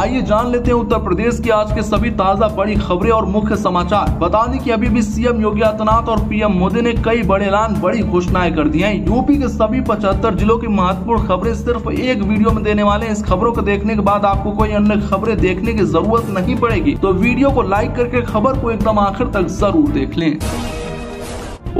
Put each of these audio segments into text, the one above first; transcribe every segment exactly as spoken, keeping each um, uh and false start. आइए जान लेते हैं उत्तर प्रदेश की आज के सभी ताजा बड़ी खबरें और मुख्य समाचार। बता दें कि अभी भी सीएम योगी आदित्यनाथ और पीएम मोदी ने कई बड़े ऐलान, बड़ी घोषणाएं कर दी हैं। यूपी के सभी पचहत्तर जिलों की महत्वपूर्ण खबरें सिर्फ एक वीडियो में देने वाले हैं। इस खबरों को देखने के बाद आपको कोई अन्य खबरें देखने की जरूरत नहीं पड़ेगी, तो वीडियो को लाइक करके खबर को एकदम आखिर तक जरूर देख लें।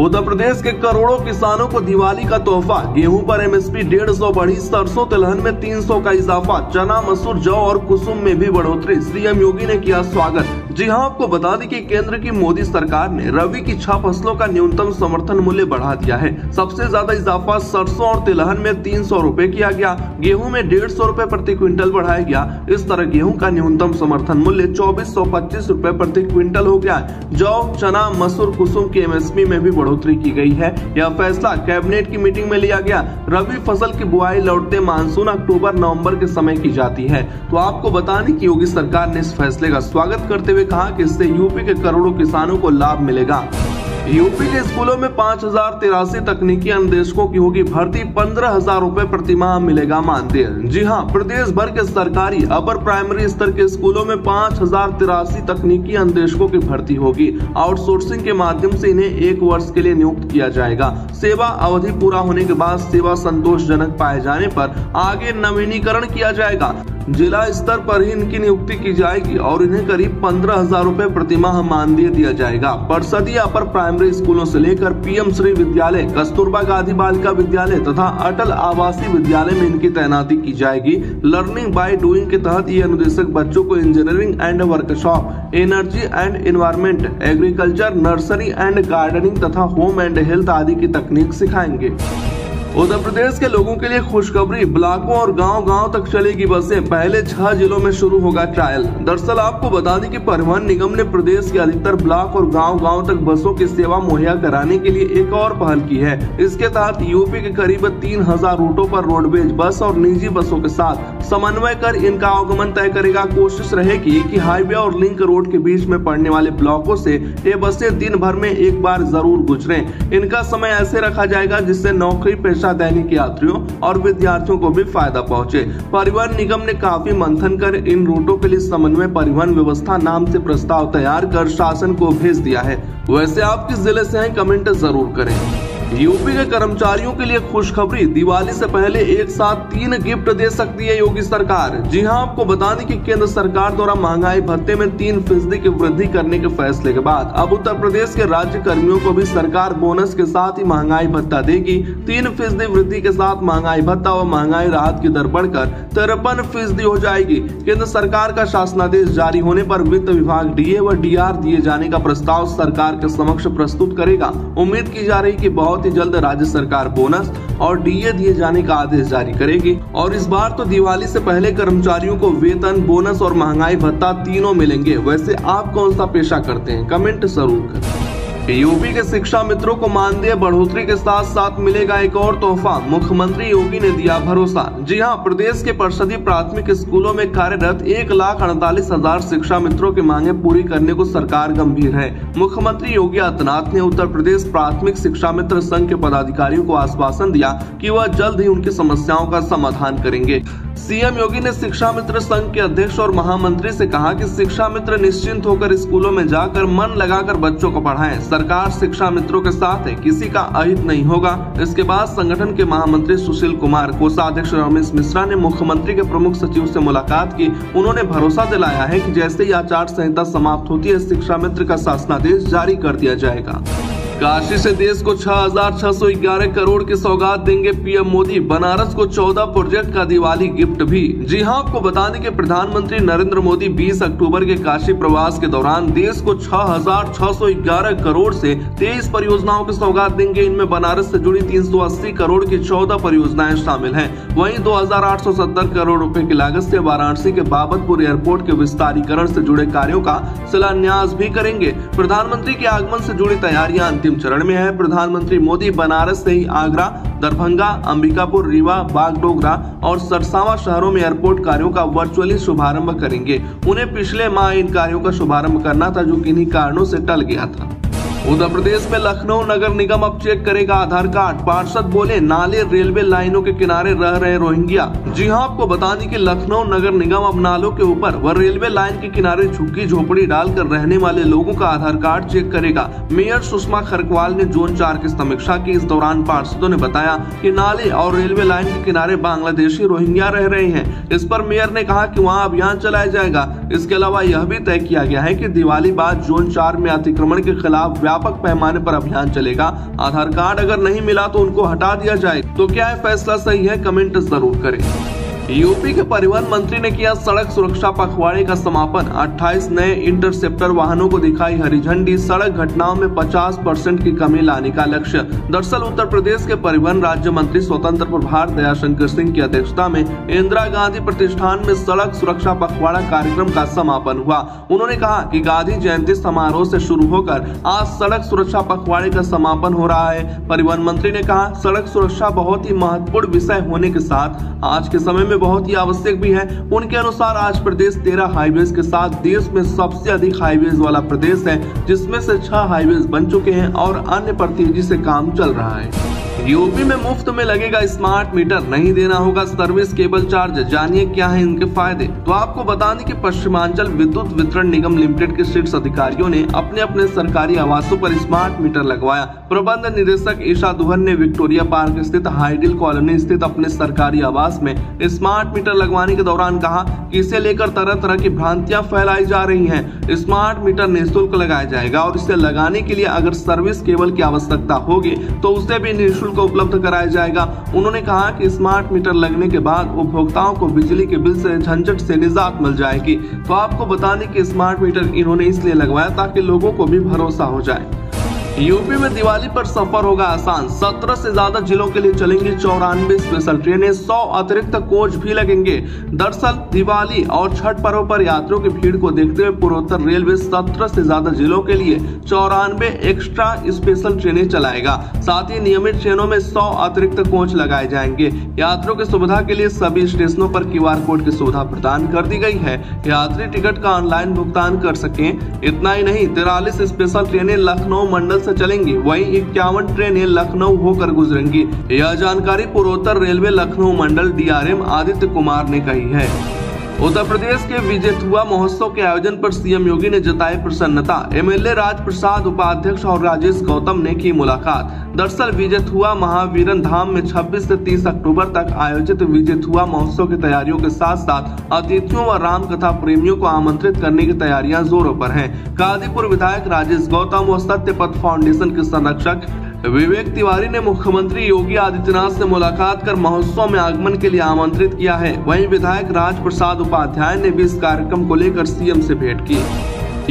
उत्तर प्रदेश के करोड़ों किसानों को दिवाली का तोहफा, गेहूं पर एमएसपी डेढ़ सौ बढ़ी, सरसों तिलहन में तीन सौ का इजाफा, चना मसूर जौ और कुसुम में भी बढ़ोतरी, सीएम योगी ने किया स्वागत। जी हां, आपको बता दें कि केंद्र की मोदी सरकार ने रबी की छह फसलों का न्यूनतम समर्थन मूल्य बढ़ा दिया है। सबसे ज्यादा इजाफा सरसों और तिलहन में तीन सौ रूपए किया गया, गेहूँ में डेढ़ सौ रूपए प्रति क्विंटल बढ़ाया गया। इस तरह गेहूँ का न्यूनतम समर्थन मूल्य चौबीस सौ पच्चीस रूपए प्रति क्विंटल हो गया। जौ चना मसूर कुसुम के एमएसपी में भी बढ़ोतरी की गई है। यह फैसला कैबिनेट की मीटिंग में लिया गया। रबी फसल की बुआई लौटते मानसून अक्टूबर नवंबर के समय की जाती है। तो आपको बताने की योगी सरकार ने इस फैसले का स्वागत करते हुए कहा कि इससे यूपी के करोड़ों किसानों को लाभ मिलेगा। यूपी के स्कूलों में पाँच हजार तिरासी तकनीकी अन्वेषकों की होगी भर्ती, पंद्रह हजार रूपए प्रति माह मिलेगा मानदेय। जी हां, प्रदेश भर के सरकारी अपर प्राइमरी स्तर के स्कूलों में पाँच हजार तिरासी तकनीकी अन्वेषकों की भर्ती होगी। आउटसोर्सिंग के माध्यम से इन्हें एक वर्ष के लिए नियुक्त किया जाएगा। सेवा अवधि पूरा होने के बाद सेवा संतोषजनक पाए जाने पर आगे नवीनीकरण किया जाएगा। जिला स्तर पर ही इनकी नियुक्ति की जाएगी और इन्हें करीब पंद्रह हजार रूपए प्रति माह मानदेय दिया जाएगा। परिषदीय अपर प्राइमरी स्कूलों से लेकर पीएम श्री विद्यालय, कस्तूरबा गांधी बालिका विद्यालय तथा अटल आवासीय विद्यालय में इनकी तैनाती की जाएगी। लर्निंग बाय डूइंग के तहत ये अनुदेशक बच्चों को engineering and workshop, energy and environment, agriculture, nursery and gardening तथा होम एंड हेल्थ आदि की तकनीक सिखाएंगे। उत्तर प्रदेश के लोगों के लिए खुशखबरी, ब्लॉकों और गांव-गांव तक चलेगी बसें, पहले छह जिलों में शुरू होगा ट्रायल। दरअसल आपको बता दें कि परिवहन निगम ने प्रदेश के अधिकतर ब्लॉक और गांव-गांव तक बसों की सेवा मुहैया कराने के लिए एक और पहल की है। इसके तहत यूपी के करीब तीन हजार रूटों पर रोडवेज बस और निजी बसों के साथ समन्वय कर इनका आवागमन तय करेगा। कोशिश रहेगी कि हाईवे और लिंक रोड के बीच में पड़ने वाले ब्लॉकों से ये बसें दिन भर में एक बार जरूर गुजरे। इनका समय ऐसे रखा जाएगा जिससे नौकरी दैनिक यात्रियों और विद्यार्थियों को भी फायदा पहुंचे। परिवहन निगम ने काफी मंथन कर इन रूटों के लिए समन्वय परिवहन व्यवस्था नाम से प्रस्ताव तैयार कर शासन को भेज दिया है। वैसे आप किस जिले से हैं, कमेंट जरूर करें। यूपी के कर्मचारियों के लिए खुशखबरी, दिवाली से पहले एक साथ तीन गिफ्ट दे सकती है योगी सरकार। जी हां, आपको बता दें कि केंद्र सरकार द्वारा महंगाई भत्ते में तीन फीसदी की वृद्धि करने के फैसले के बाद अब उत्तर प्रदेश के राज्य कर्मियों को भी सरकार बोनस के साथ ही महंगाई भत्ता देगी। तीन फीसदी वृद्धि के साथ महंगाई भत्ता व महंगाई राहत की दर बढ़कर तिरपन फीसदी हो जाएगी। केंद्र सरकार का शासनादेश जारी होने पर वित्त विभाग डीए व डीआर दिए जाने का प्रस्ताव सरकार के समक्ष प्रस्तुत करेगा। उम्मीद की जा रही कि बहुत जल्द राज्य सरकार बोनस और डीए दिए जाने का आदेश जारी करेगी और इस बार तो दिवाली से पहले कर्मचारियों को वेतन, बोनस और महंगाई भत्ता तीनों मिलेंगे। वैसे आप कौन सा पेशा करते हैं, कमेंट जरूर करें। यूपी के शिक्षा मित्रों को मानदेय बढ़ोतरी के साथ साथ मिलेगा एक और तोहफा, मुख्यमंत्री योगी ने दिया भरोसा। जी हां, प्रदेश के परिषदीय प्राथमिक स्कूलों में कार्यरत एक लाख अड़तालीस हजार शिक्षा मित्रों की मांगे पूरी करने को सरकार गंभीर है। मुख्यमंत्री योगी आदित्यनाथ ने उत्तर प्रदेश प्राथमिक शिक्षा मित्र संघ के पदाधिकारियों को आश्वासन दिया कि वह जल्द ही उनकी समस्याओं का समाधान करेंगे। सीएम योगी ने शिक्षा मित्र संघ के अध्यक्ष और महामंत्री से कहा कि शिक्षा मित्र निश्चिंत होकर स्कूलों में जाकर मन लगाकर बच्चों को पढ़ाएं। सरकार शिक्षा मित्रों के साथ है, किसी का अहित नहीं होगा। इसके बाद संगठन के महामंत्री सुशील कुमार, कोषाध्यक्ष रमेश मिश्रा ने मुख्यमंत्री के प्रमुख सचिव से मुलाकात की। उन्होंने भरोसा दिलाया है कि जैसे ही आचार संहिता समाप्त होती है, शिक्षा मित्र का शासनादेश जारी कर दिया जाएगा। काशी से देश को छह हजार छह सौ ग्यारह करोड़ की सौगात देंगे पीएम मोदी, बनारस को चौदह प्रोजेक्ट का दिवाली गिफ्ट भी। जी हां, आपको बता दें कि प्रधानमंत्री नरेंद्र मोदी बीस अक्टूबर के काशी प्रवास के दौरान देश को छह हजार छह सौ ग्यारह करोड़ से तेईस परियोजनाओं की सौगात देंगे। इनमें बनारस से जुड़ी तीन सौ अस्सी करोड़ की चौदह परियोजनाएं शामिल है। वहीं दो हजार आठ सौ सत्तर करोड़ रूपए की लागत से वाराणसी के बाबतपुर एयरपोर्ट के विस्तारीकरण से जुड़े कार्यों का शिलान्यास भी करेंगे। प्रधानमंत्री के आगमन से जुड़ी तैयारियां चरण में है। प्रधानमंत्री मोदी बनारस से ही आगरा, दरभंगा, अंबिकापुर, रीवा, बागडोगरा और सरसावा शहरों में एयरपोर्ट कार्यों का वर्चुअली शुभारंभ करेंगे। उन्हें पिछले माह इन कार्यों का शुभारंभ करना था जो किन्हीं कारणों से टल गया था। उत्तर प्रदेश में लखनऊ नगर निगम अब चेक करेगा आधार कार्ड, पार्षद बोले नाले रेलवे लाइनों के किनारे रह रहे रोहिंग्या। जी हां, आपको बता दें कि लखनऊ नगर निगम अब नालों के ऊपर व रेलवे लाइन के किनारे झुग्गी झोपड़ी डालकर रहने वाले लोगों का आधार कार्ड चेक करेगा। मेयर सुषमा खरगवाल ने जोन चार की समीक्षा की। इस दौरान पार्षदों ने बताया कि नाले और रेलवे लाइन के किनारे बांग्लादेशी रोहिंग्या रह रहे हैं। इस पर मेयर ने कहा कि वहाँ अभियान चलाया जाएगा। इसके अलावा यह भी तय किया गया है कि दिवाली बाद जोन चार में अतिक्रमण के खिलाफ व्यापक पैमाने पर अभियान चलेगा। आधार कार्ड अगर नहीं मिला तो उनको हटा दिया जाए। तो क्या यह फैसला सही है, कमेंट जरूर करें। यूपी के परिवहन मंत्री ने किया सड़क सुरक्षा पखवाड़े का समापन। अट्ठाईस नए इंटरसेप्टर वाहनों को दिखाई हरी झंडी। सड़क घटनाओं में पचास परसेंट की कमी लाने का लक्ष्य। दरअसल उत्तर प्रदेश के परिवहन राज्य मंत्री स्वतंत्र प्रभार दयाशंकर सिंह की अध्यक्षता में इंदिरा गांधी प्रतिष्ठान में सड़क सुरक्षा पखवाड़ा कार्यक्रम का समापन हुआ। उन्होंने कहा की गांधी जयंती समारोह से शुरू होकर आज सड़क सुरक्षा पखवाड़े का समापन हो रहा है। परिवहन मंत्री ने कहा, सड़क सुरक्षा बहुत ही महत्वपूर्ण विषय होने के साथ आज के समय में बहुत ही आवश्यक भी है। उनके अनुसार आज प्रदेश तेरह हाईवेज के साथ देश में सबसे अधिक हाईवेज वाला प्रदेश है, जिसमें से छह हाईवेज बन चुके हैं और अन्य पर तेजी से काम चल रहा है। यूपी में मुफ्त में लगेगा स्मार्ट मीटर, नहीं देना होगा सर्विस केबल चार्ज। जानिए क्या है इनके फायदे। तो आपको बता दें कि पश्चिमांचल विद्युत वितरण निगम लिमिटेड के शीर्ष अधिकारियों ने अपने अपने सरकारी आवासों पर स्मार्ट मीटर लगवाया। प्रबंध निदेशक ईशा दुहर ने विक्टोरिया पार्क स्थित हाइडिल कॉलोनी स्थित अपने सरकारी आवास में स्मार्ट मीटर लगवाने के दौरान कहा कि इसे लेकर तरह तरह की भ्रांतियां फैलाई जा रही है। स्मार्ट मीटर निःशुल्क लगाया जाएगा और इसे लगाने के लिए अगर सर्विस केबल की आवश्यकता होगी तो उसे भी निःशुल्क को उपलब्ध कराया जाएगा। उन्होंने कहा कि स्मार्ट मीटर लगने के बाद उपभोक्ताओं को बिजली के बिल से झंझट से निजात मिल जाएगी। तो आपको बताने कि स्मार्ट मीटर इन्होंने इसलिए लगवाया ताकि लोगों को भी भरोसा हो जाए। यूपी में दिवाली पर सफर होगा आसान। सत्रह से ज्यादा जिलों के लिए चलेंगी चौरानवे स्पेशल ट्रेनें, सौ अतिरिक्त कोच भी लगेंगे। दरअसल दिवाली और छठ पर्व पर यात्रियों की भीड़ को देखते हुए पूर्वोत्तर रेलवे सत्रह से ज्यादा जिलों के लिए चौरानवे एक्स्ट्रा स्पेशल ट्रेनें चलाएगा। साथ ही नियमित ट्रेनों में सौ अतिरिक्त कोच लगाए जाएंगे। यात्रियों की सुविधा के लिए सभी स्टेशनों पर क्यू आर कोड की सुविधा प्रदान कर दी गई है। यात्री टिकट का ऑनलाइन भुगतान कर सके। इतना ही नहीं, तिरालीस स्पेशल ट्रेनें लखनऊ मंडल चलेंगी, वहीं इक्यावन ट्रेनें लखनऊ होकर गुजरेंगी। यह जानकारी पूर्वोत्तर रेलवे लखनऊ मंडल डीआरएम आदित्य कुमार ने कही है। उत्तर प्रदेश के विजेतुआ महोत्सव के आयोजन पर सीएम योगी ने जताई प्रसन्नता। एमएलए राज प्रसाद, उपाध्यक्ष और राजेश गौतम ने की मुलाकात। दरअसल विजेतुआ महावीरन धाम में छब्बीस से तीस अक्टूबर तक आयोजित विजेतुआ महोत्सव की तैयारियों के साथ साथ अतिथियों व राम कथा प्रेमियों को आमंत्रित करने की तैयारियां जोरों पर हैं। काजीपुर विधायक राजेश गौतम व सत्यपथ फाउंडेशन के संरक्षक विवेक तिवारी ने मुख्यमंत्री योगी आदित्यनाथ से मुलाकात कर महोत्सव में आगमन के लिए आमंत्रित किया है। वहीं विधायक राज प्रसाद उपाध्याय ने भी इस कार्यक्रम को लेकर सीएम से भेंट की।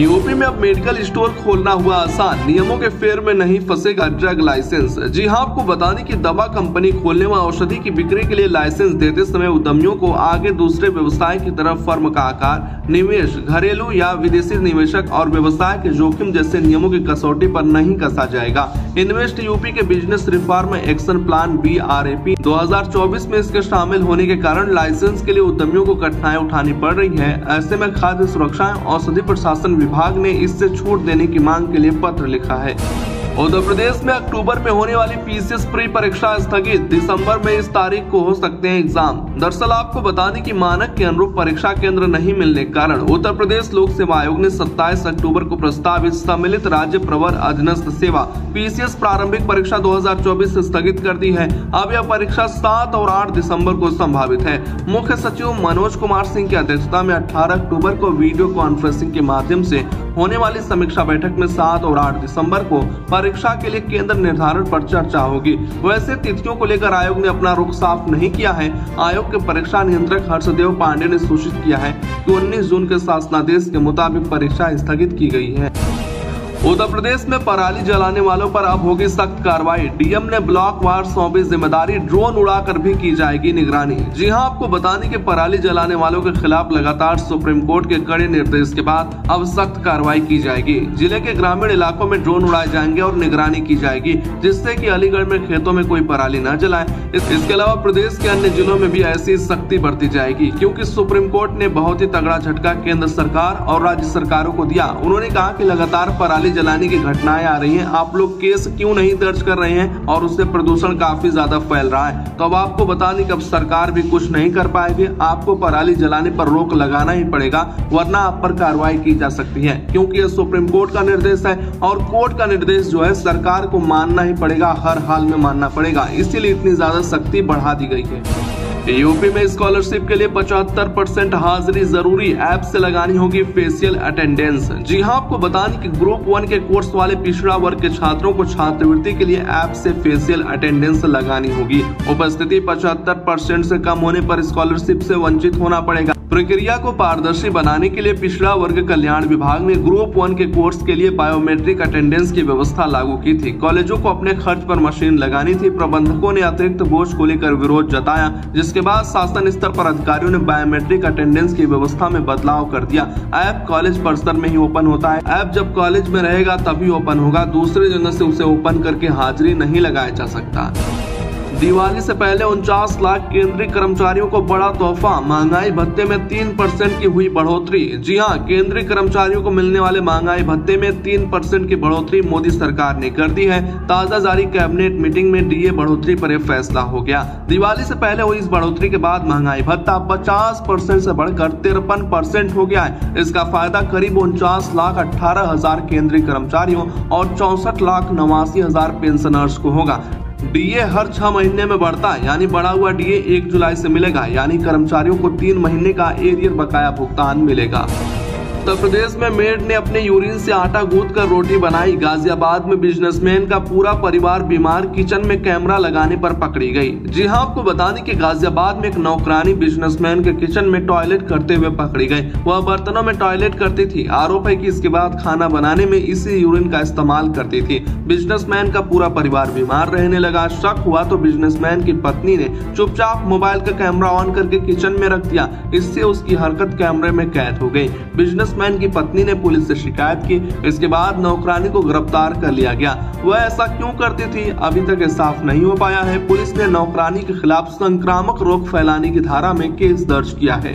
यूपी में अब मेडिकल स्टोर खोलना हुआ आसान, नियमों के फेर में नहीं फंसेगा ड्रग लाइसेंस। जी हां, आपको बता दें कि दवा कंपनी खोलने व औषधि की बिक्री के लिए लाइसेंस देते समय उद्यमियों को आगे दूसरे व्यवसाय की तरफ फर्म का आकार, निवेश, घरेलू या विदेशी निवेशक और व्यवसाय के जोखिम जैसे नियमों की कसौटी पर नहीं कसा जाएगा। इन्वेस्ट यूपी के business reform action plan B R A P दो हजार चौबीस में इसके शामिल होने के कारण लाइसेंस के लिए उद्यमियों को कठिनाई उठानी पड़ रही है। ऐसे में खाद्य सुरक्षा एवं औषधि प्रशासन विभाग ने इससे छूट देने की मांग के लिए पत्र लिखा है। उत्तर प्रदेश में अक्टूबर में होने वाली पीसीएस प्री परीक्षा स्थगित, दिसंबर में इस तारीख को हो सकते हैं एग्जाम। दरअसल आपको बता दें कि मानक के अनुरूप परीक्षा केंद्र नहीं मिलने के कारण उत्तर प्रदेश लोक सेवा आयोग ने सत्ताईस अक्टूबर को प्रस्तावित सम्मिलित राज्य प्रवर अधीनस्थ सेवा पीसीएस प्रारंभिक परीक्षा दो हजार चौबीस से स्थगित कर दी है। अब यह परीक्षा सात और आठ दिसंबर को संभावित है। मुख्य सचिव मनोज कुमार सिंह की अध्यक्षता में अठारह अक्टूबर को वीडियो कॉन्फ्रेंसिंग के माध्यम से होने वाली समीक्षा बैठक में सात और आठ दिसंबर को परीक्षा के लिए केंद्र निर्धारण पर चर्चा होगी। वैसे तिथियों को लेकर आयोग ने अपना रुख साफ नहीं किया है। आयोग के परीक्षा नियंत्रक हर्षदेव पांडे ने सूचित किया है कि उन्नीस जून के शासनादेश के मुताबिक परीक्षा स्थगित की गई है। उत्तर प्रदेश में पराली जलाने वालों पर अब होगी सख्त कार्रवाई, डीएम ने ब्लॉक वार सौंपी जिम्मेदारी, ड्रोन उड़ाकर भी की जाएगी निगरानी। जी हां, आपको बताने के पराली जलाने वालों के खिलाफ लगातार सुप्रीम कोर्ट के कड़े निर्देश के बाद अब सख्त कार्रवाई की जाएगी। जिले के ग्रामीण इलाकों में ड्रोन उड़ाए जाएंगे और निगरानी की जाएगी, जिससे की अलीगढ़ में खेतों में कोई पराली न जलाए। इसके अलावा प्रदेश के अन्य जिलों में भी ऐसी सख्ती बरती जाएगी, क्योंकि सुप्रीम कोर्ट ने बहुत ही तगड़ा झटका केंद्र सरकार और राज्य सरकारों को दिया। उन्होंने कहा की लगातार पराली दिवाली जलाने की घटनाएं आ रही हैं, आप लोग केस क्यों नहीं दर्ज कर रहे हैं और उससे प्रदूषण काफी ज्यादा फैल रहा है। तो अब आपको बता दें कि अब सरकार भी कुछ नहीं कर पाएगी, आपको पराली जलाने पर रोक लगाना ही पड़ेगा वरना आप पर कार्रवाई की जा सकती है, क्योंकि यह सुप्रीम कोर्ट का निर्देश है और कोर्ट का निर्देश जो है सरकार को मानना ही पड़ेगा, हर हाल में मानना पड़ेगा, इसीलिए इतनी ज्यादा सख्ती बढ़ा दी गई है। यूपी में स्कॉलरशिप के लिए पचहत्तर परसेंट हाजिरी जरूरी, ऐप से लगानी होगी फेशियल अटेंडेंस। जी हां, आपको बता दें कि ग्रुप वन के कोर्स वाले पिछड़ा वर्ग के छात्रों को छात्रवृत्ति के लिए ऐप से फेशियल अटेंडेंस लगानी होगी। उपस्थिति पचहत्तर परसेंट से कम होने पर स्कॉलरशिप से वंचित होना पड़ेगा। प्रक्रिया को पारदर्शी बनाने के लिए पिछड़ा वर्ग कल्याण विभाग ने ग्रुप वन के कोर्स के लिए बायोमेट्रिक अटेंडेंस की व्यवस्था लागू की थी। कॉलेजों को अपने खर्च पर मशीन लगानी थी। प्रबंधकों ने अतिरिक्त बोझ को लेकर विरोध जताया, जिसके बाद शासन स्तर पर अधिकारियों ने बायोमेट्रिक अटेंडेंस की व्यवस्था में बदलाव कर दिया। ऐप कॉलेज परिसर में ही ओपन होता है, ऐप जब कॉलेज में रहेगा तभी ओपन होगा, दूसरे जगह से उसे ओपन करके हाजिरी नहीं लगाया जा सकता। दिवाली से पहले उनचास लाख केंद्रीय कर्मचारियों को बड़ा तोहफा, महंगाई भत्ते में तीन परसेंट की हुई बढ़ोतरी। जी हां, केंद्रीय कर्मचारियों को मिलने वाले महंगाई भत्ते में तीन परसेंट की बढ़ोतरी मोदी सरकार ने कर दी है। ताजा जारी कैबिनेट मीटिंग में डीए बढ़ोतरी पर यह फैसला हो गया। दिवाली से पहले हुई इस बढ़ोतरी के बाद महंगाई भत्ता पचास परसेंट से बढ़कर तिरपन परसेंट हो गया है। इसका फायदा करीब उनचास लाख अठारह हजार केंद्रीय कर्मचारियों और चौसठ लाख नवासी हजार पेंशनर्स को होगा। डीए हर छह महीने में बढ़ता है, यानी बढ़ा हुआ डीए एक जुलाई से मिलेगा, यानी कर्मचारियों को तीन महीने का एरियर बकाया भुगतान मिलेगा। उत्तर प्रदेश में मेड ने अपने यूरिन से आटा गूंथ कर रोटी बनाई। गाजियाबाद में बिजनेसमैन का पूरा परिवार बीमार, किचन में कैमरा लगाने पर पकड़ी गई। जी हां, आपको बता दें कि गाजियाबाद में एक नौकरानी बिजनेसमैन के किचन में टॉयलेट करते हुए पकड़ी गई। वह बर्तनों में टॉयलेट करती थी। आरोप है कि इसके बाद खाना बनाने में इसी यूरिन का इस्तेमाल करती थी। बिजनेसमैन का पूरा परिवार बीमार रहने लगा। शक हुआ तो बिजनेसमैन की पत्नी ने चुपचाप मोबाइल का कैमरा ऑन करके किचन में रख दिया। इससे उसकी हरकत कैमरे में कैद हो गयी। बिजनेस मैन की पत्नी ने पुलिस से शिकायत की। इसके बाद नौकरानी को गिरफ्तार कर लिया गया। वह ऐसा क्यों करती थी अभी तक यह साफ नहीं हो पाया है। पुलिस ने नौकरानी के खिलाफ संक्रामक रोग फैलाने की धारा में केस दर्ज किया है।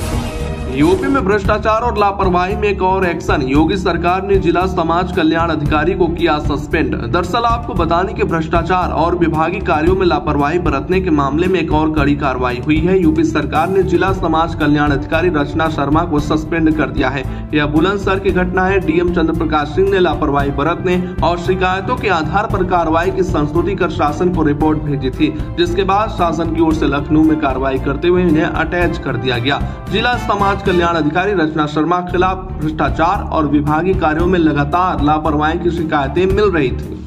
यूपी में भ्रष्टाचार और लापरवाही में एक और एक्शन, योगी सरकार ने जिला समाज कल्याण अधिकारी को किया सस्पेंड। दरअसल आपको बताने के भ्रष्टाचार और विभागीय कार्यों में लापरवाही बरतने के मामले में एक और कड़ी कार्रवाई हुई है। यूपी सरकार ने जिला समाज कल्याण अधिकारी रचना शर्मा को सस्पेंड कर दिया है। यह बुलंदशहर की घटना है। डीएम चंद्रप्रकाश सिंह ने लापरवाही बरतने और शिकायतों के आधार पर कार्रवाई की संस्तुति कर शासन को रिपोर्ट भेजी थी, जिसके बाद शासन की ओर से लखनऊ में कार्रवाई करते हुए इन्हें अटैच कर दिया गया। जिला समाज कल्याण अधिकारी रचना शर्मा के खिलाफ भ्रष्टाचार और विभागीय कार्यों में लगातार लापरवाही की शिकायतें मिल रही थी।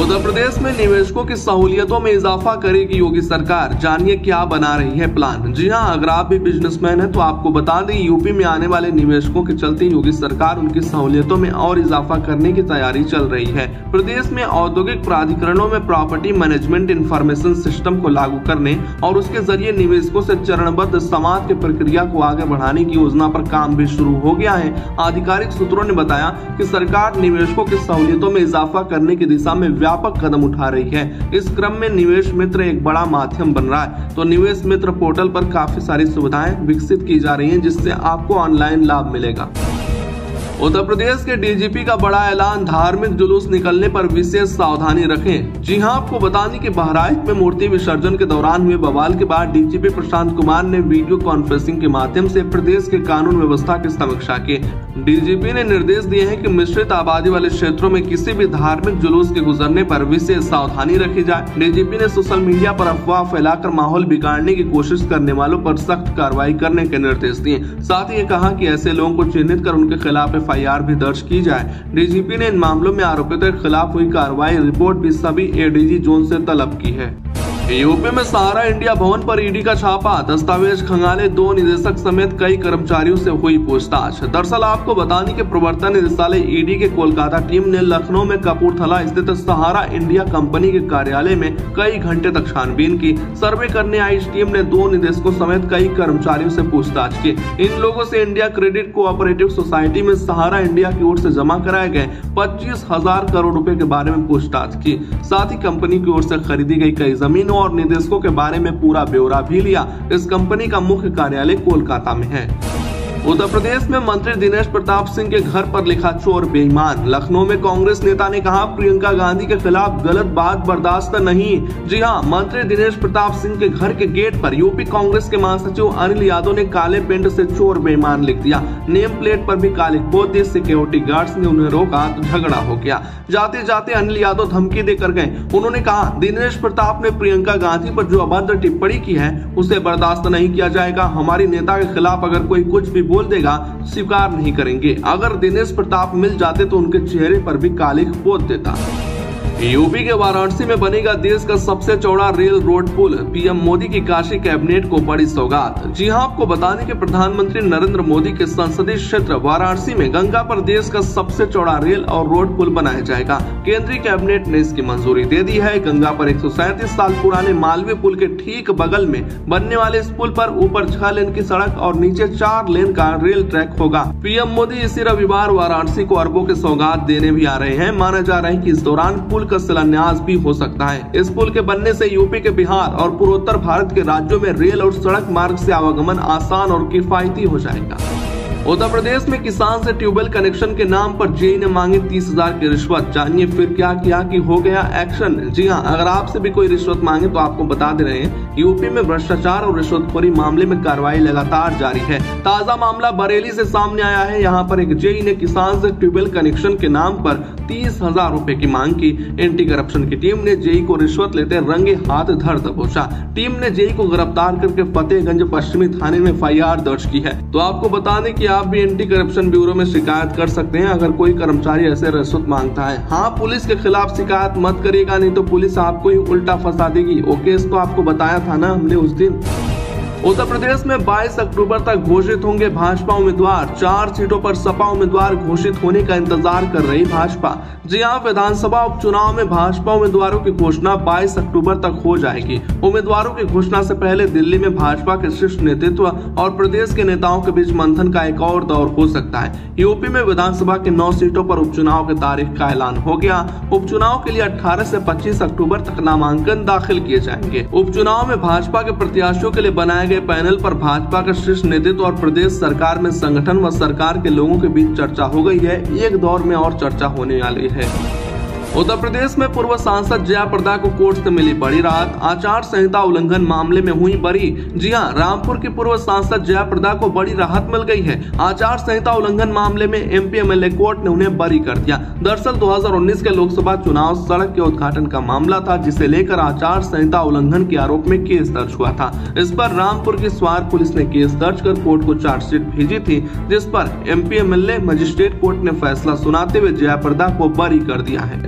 उत्तर प्रदेश में निवेशकों की सहूलियतों में इजाफा करेगी योगी सरकार, जानिए क्या बना रही है प्लान। जी हां, अगर आप भी बिजनेसमैन हैं तो आपको बता दें यूपी में आने वाले निवेशकों के चलते योगी सरकार उनकी सहूलियतों में और इजाफा करने की तैयारी चल रही है। प्रदेश में औद्योगिक प्राधिकरणों में प्रॉपर्टी मैनेजमेंट इंफॉर्मेशन सिस्टम को लागू करने और उसके जरिए निवेशकों से चरणबद्ध समाप्त की प्रक्रिया को आगे बढ़ाने की योजना पर काम भी शुरू हो गया है। आधिकारिक सूत्रों ने बताया कि सरकार निवेशकों की सहूलियतों में इजाफा करने की दिशा में व्यापक कदम उठा रही है। इस क्रम में निवेश मित्र एक बड़ा माध्यम बन रहा है। तो निवेश मित्र पोर्टल पर काफी सारी सुविधाएं विकसित की जा रही हैं, जिससे आपको ऑनलाइन लाभ मिलेगा। उत्तर प्रदेश के डीजीपी का बड़ा ऐलान, धार्मिक जुलूस निकलने पर विशेष सावधानी रखें। जी हां, आपको बता दें कि बहराइच में मूर्ति विसर्जन के दौरान हुए बवाल के बाद डीजीपी प्रशांत कुमार ने वीडियो कॉन्फ्रेंसिंग के माध्यम से प्रदेश के कानून व्यवस्था की समीक्षा की। डीजीपी ने निर्देश दिए हैं कि मिश्रित आबादी वाले क्षेत्रों में किसी भी धार्मिक जुलूस के गुजरने पर विशेष सावधानी रखी जाए। डीजीपी ने सोशल मीडिया पर अफवाह फैलाकर माहौल बिगाड़ने की कोशिश करने वालों पर सख्त कार्रवाई करने के निर्देश दिए। साथ ही कहा कि ऐसे लोगों को चिन्हित कर उनके खिलाफ एफ आई आर भी दर्ज की जाए। डीजीपी ने इन मामलों में आरोपितों के खिलाफ हुई कार्रवाई रिपोर्ट भी सभी एडीजी जोन से तलब की है। यूपी में सहारा इंडिया भवन पर ईडी का छापा, दस्तावेज खंगाले दो निदेशक समेत कई कर्मचारियों से हुई पूछताछ। दरअसल आपको बताने के प्रवर्तन निदेशालय ईडी के कोलकाता टीम ने लखनऊ में कपूरथला स्थित सहारा इंडिया कंपनी के कार्यालय में कई घंटे तक छानबीन की। सर्वे करने आई इस टीम ने दो निदेशकों समेत कई कर्मचारियों से पूछताछ की। इन लोगों से इंडिया क्रेडिट कोऑपरेटिव सोसाइटी में सहारा इंडिया की ओर से जमा कराए गए पच्चीस हजार करोड़ रूपए के बारे में पूछताछ की। साथ ही कंपनी की ओर से खरीदी गई कई जमीनों और निदेशकों के बारे में पूरा ब्यौरा भी लिया। इस कंपनी का मुख्य कार्यालय कोलकाता में है। उत्तर प्रदेश में मंत्री दिनेश प्रताप सिंह के घर पर लिखा चोर बेईमान। लखनऊ में कांग्रेस नेता ने कहा, प्रियंका गांधी के खिलाफ गलत बात बर्दाश्त नहीं। जी हां, मंत्री दिनेश प्रताप सिंह के घर के गेट पर यूपी कांग्रेस के महासचिव अनिल यादव ने काले पेंट से चोर बेईमान लिख दिया। नेम प्लेट पर भी काले पोते। सिक्योरिटी गार्ड्स ने उन्हें रोका तो झगड़ा हो गया। जाते जाते अनिल यादव धमकी देकर गए। उन्होंने कहा, दिनेश प्रताप ने प्रियंका गांधी पर जो अभद्र टिप्पणी की है उसे बर्दाश्त नहीं किया जाएगा। हमारी नेता के खिलाफ अगर कोई कुछ भी बोल देगा स्वीकार नहीं करेंगे। अगर दिनेश प्रताप मिल जाते तो उनके चेहरे पर भी काली पोत देता। यूपी के वाराणसी में बनेगा देश का सबसे चौड़ा रेल रोड पुल। पीएम मोदी की काशी कैबिनेट को बड़ी सौगात। जी हां, आपको बताने के प्रधानमंत्री नरेंद्र मोदी के संसदीय क्षेत्र वाराणसी में गंगा पर देश का सबसे चौड़ा रेल और रोड पुल बनाया जाएगा। केंद्रीय कैबिनेट ने इसकी मंजूरी दे दी है। गंगा पर एक सौ सैंतीस साल पुराने मालवीय पुल के ठीक बगल में बनने वाले इस पुल पर ऊपर छह लेन की सड़क और नीचे चार लेन का रेल ट्रैक होगा। पीएम मोदी इसी रविवार वाराणसी को अरबों की सौगात देने भी आ रहे हैं। माना जा रहा है कि इस दौरान पुल का शिलान्यास भी हो सकता है। इस पुल के बनने से यूपी के बिहार और पूर्वोत्तर भारत के राज्यों में रेल और सड़क मार्ग से आवागमन आसान और किफायती हो जाएगा। उत्तर प्रदेश में किसान से ट्यूबवेल कनेक्शन के नाम पर जेई ने मांगी तीस हजार की रिश्वत। जानिए फिर क्या किया कि हो गया एक्शन। जी हां, अगर आपसे भी कोई रिश्वत मांगे तो आपको बता दे रहे हैं, यूपी में भ्रष्टाचार और रिश्वतखोरी मामले में कार्रवाई लगातार जारी है। ताजा मामला बरेली से सामने आया है। यहाँ पर एक जेई ने किसान से ट्यूबवेल कनेक्शन के नाम पर तीस हजार रूपए की मांग की। एंटी करप्शन की टीम ने जेई को रिश्वत लेते रंगे हाथ धर दबोचा। टीम ने जेई को गिरफ्तार करके फतेहगंज पश्चिमी थाने में एफ आई आर दर्ज की है। तो आपको बताने की आप भी एंटी करप्शन ब्यूरो में शिकायत कर सकते हैं अगर कोई कर्मचारी ऐसे रिश्वत मांगता है। हाँ, पुलिस के खिलाफ शिकायत मत करिएगा, नहीं तो पुलिस आपको ही उल्टा फंसा देगी। ओके, तो आपको बताया था ना हमने उस दिन। उत्तर प्रदेश में बाईस अक्टूबर तक घोषित होंगे भाजपा उम्मीदवार। चार सीटों पर सपा उम्मीदवार घोषित होने का इंतजार कर रही भाजपा। जी हां, विधानसभा उपचुनाव में भाजपा उम्मीदवारों की घोषणा बाईस अक्टूबर तक हो जाएगी। उम्मीदवारों की घोषणा से पहले दिल्ली में भाजपा के शीर्ष नेतृत्व और प्रदेश के नेताओं के बीच मंथन का एक और दौर हो सकता है। यूपी में विधानसभा के नौ सीटों पर उपचुनाव की तारीख का ऐलान हो गया। उपचुनाव के लिए अठारह से पच्चीस अक्टूबर तक नामांकन दाखिल किए जाएंगे। उपचुनाव में भाजपा के प्रत्याशियों के लिए बनाए पैनल पर भाजपा का शीर्ष नेतृत्व और प्रदेश सरकार में संगठन व सरकार के लोगों के बीच चर्चा हो गई है। एक दौर में और चर्चा होने वाली है। उत्तर प्रदेश में पूर्व सांसद जया प्रदा को कोर्ट से मिली बड़ी राहत। आचार संहिता उल्लंघन मामले में हुई बरी। जी हां, रामपुर की पूर्व सांसद जया प्रदा को बड़ी राहत मिल गई है। आचार संहिता उल्लंघन मामले में एमपी एमएलए कोर्ट ने उन्हें बरी कर दिया। दरअसल दो हज़ार उन्नीस के लोकसभा चुनाव सड़क के उद्घाटन का मामला था, जिसे लेकर आचार संहिता उल्लंघन के आरोप में केस दर्ज हुआ था। इस पर रामपुर की स्वार पुलिस ने केस दर्ज कर कोर्ट को चार्जशीट भेजी थी, जिस पर एमपी एमएलए मजिस्ट्रेट कोर्ट ने फैसला सुनाते हुए जया प्रदा को बरी कर दिया है।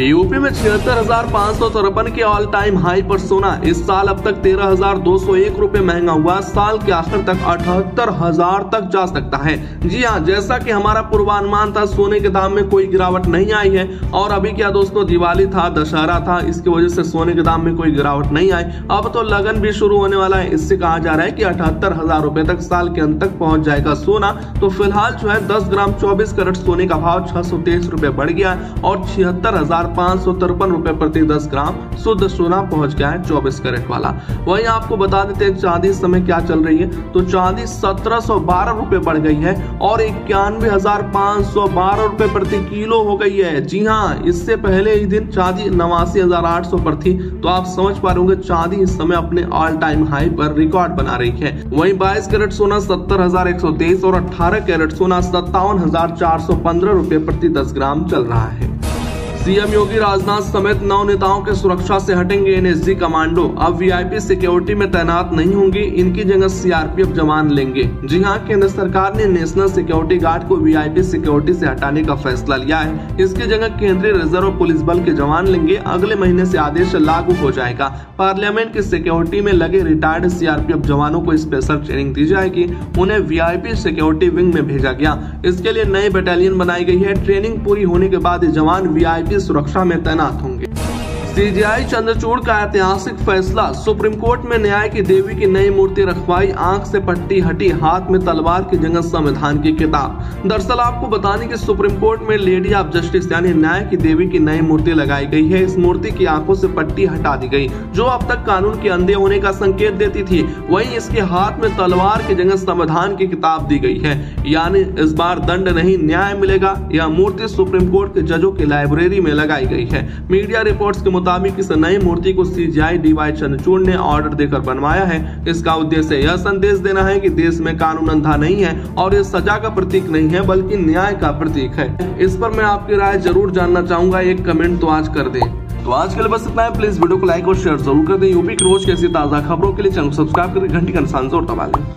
यूपी में छिहत्तर हजार पाँच सौ तिरपन के ऑल टाइम हाई पर सोना इस साल अब तक तेरह हजार दो सौ एक रूपए महंगा हुआ। साल के आखिर तक अठहत्तर हजार तक जा सकता है। जी हां, जैसा कि हमारा पूर्वानुमान था, सोने के दाम में कोई गिरावट नहीं आई है। और अभी क्या दोस्तों, दिवाली था, दशहरा था, इसकी वजह से सोने के दाम में कोई गिरावट नहीं आई। अब तो लगन भी शुरू होने वाला है। इससे कहा जा रहा है कि अठहत्तर हजार रूपए तक साल के अंत तक पहुँच जाएगा सोना। तो फिलहाल जो है दस ग्राम चौबीस कैरेट सोने का भाव छह सौ तेईस रूपए बढ़ गया और छिहत्तर हजार पाँच सौ तिरपन रूपए प्रति दस ग्राम शुद्ध सोना पहुंच गया है चौबीस कैरेट वाला। वहीं आपको बता देते हैं चांदी इस समय क्या चल रही है। तो चांदी सत्रह सौ बारह रूपए बढ़ गई है और इक्यानवे हजार पाँच सौ बारह रूपए प्रति किलो हो गई है। जी हाँ, इससे पहले ही दिन चांदी नवासी हजार आठ सौ पर थी। तो आप समझ पा रहे होंगे चांदी इस समय अपने ऑल टाइम हाई पर रिकॉर्ड बना रही है। वही बाईस कैरेट सोना सत्तर हजार एक सौ तेईस और अठारह कैरेट सोना सत्तावन हजार चार सौ पंद्रह रूपए प्रति दस ग्राम चल रहा है। सीएम योगी राजनाथ समेत नौ नेताओं के सुरक्षा से हटेंगे एनएसजी कमांडो। अब वीआईपी सिक्योरिटी में तैनात नहीं होंगे, इनकी जगह सीआरपीएफ जवान लेंगे। जी हां, केंद्र सरकार ने नेशनल सिक्योरिटी गार्ड को वीआईपी सिक्योरिटी से हटाने का फैसला लिया है। इसकी जगह केंद्रीय रिजर्व पुलिस बल के जवान लेंगे। अगले महीने से आदेश लागू हो जाएगा। पार्लियामेंट की सिक्योरिटी में लगे रिटायर्ड सीआरपीएफ जवानों को स्पेशल ट्रेनिंग दी जाएगी। उन्हें वीआईपी सिक्योरिटी विंग में भेजा गया। इसके लिए नई बटालियन बनाई गई है। ट्रेनिंग पूरी होने के बाद जवान वीआईपी सुरक्षा में तैनात होंगे। डी वाई चंद्रचूड़ का ऐतिहासिक फैसला। सुप्रीम कोर्ट में न्याय की देवी की नई मूर्ति रखवाई, आंख से पट्टी हटी, हाथ में तलवार की जगह संविधान की किताब। दरअसल आपको बताने कि सुप्रीम कोर्ट में लेडी ऑफ जस्टिस यानी न्याय की देवी की नई मूर्ति लगाई गई है। इस मूर्ति की आंखों से पट्टी हटा दी गई, जो अब तक कानून के अंधे होने का संकेत देती थी। वहीं इसके हाथ में तलवार की जगह संविधान की किताब दी गई है, यानी इस बार दंड नहीं न्याय मिलेगा। यह मूर्ति सुप्रीम कोर्ट के जजों की लाइब्रेरी में लगाई गई है। मीडिया रिपोर्ट्स के मुताबिक इस नई मूर्ति को सीजीआई डी वाई चंद्रचूड़ ने ऑर्डर देकर बनवाया है। इसका उद्देश्य यह संदेश देना है कि देश में कानून अंधा नहीं है और ये सजा का प्रतीक नहीं है, बल्कि न्याय का प्रतीक है। इस पर मैं आपकी राय जरूर जानना चाहूंगा, एक कमेंट तो आज कर दें। तो आज के लिए बस इतना है। प्लीज वीडियो को लाइक और शेयर जरूर कर दें। यूपी की रोज कैसी ताजा खबरों के लिए चैनल सब्सक्राइब करके घंटी का निशान जरूर दबा लें।